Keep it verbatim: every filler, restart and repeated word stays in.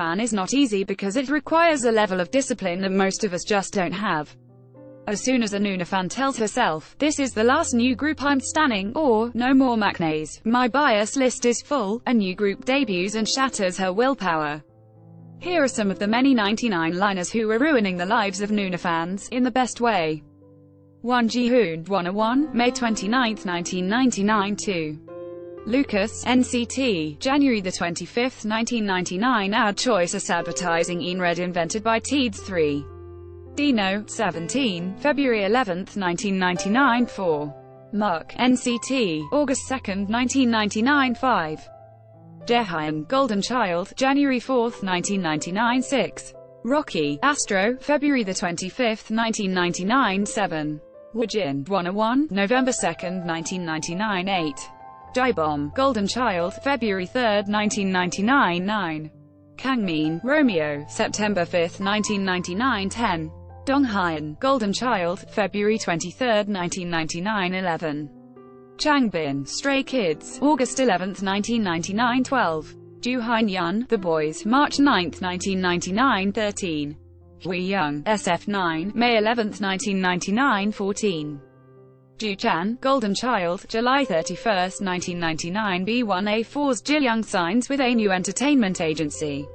fan is not easy because it requires a level of discipline that most of us just don't have. As soon as a Nuna fan tells herself, this is the last new group I'm standing, or, no more machnaes, my bias list is full, a new group debuts and shatters her willpower. Here are some of the many ninety-nine-liners who are ruining the lives of Nuna fans, in the best way. Won Ji-hoon, Wanna One, May twenty-ninth, nineteen ninety-nine. two. Lucas, N C T, January twenty-fifth, nineteen ninety-nine. Ad choice is advertising in red invented by Teeds. three. Dino, seventeen, February eleventh, nineteen ninety-nine. four. Muck, N C T, August second, nineteen ninety-nine. five. Jaehyun, Golden Child, January fourth, nineteen ninety-nine. six. Rocky, Astro, February twenty-fifth, nineteen ninety-nine. seven. Woojin, Wanna One, November second, nineteen ninety-nine. eight. Jaebom, Golden Child, February third, nineteen ninety-nine. nine. Kangmin, Romeo, September fifth, nineteen ninety-nine. ten. Donghyun, Golden Child, February twenty-third, nineteen ninety-nine. eleven. Changbin, Stray Kids, August eleventh, nineteen ninety-nine. twelve. Juhyeon, The Boys, March ninth, nineteen ninety-nine. thirteen. Hwiyoung, S F nine, May eleventh, nineteen ninety-nine. fourteen. Ju-chan, Golden Child, July thirty-first, nineteen ninety-nine. B one A four's Jiyoung signs with a new entertainment agency.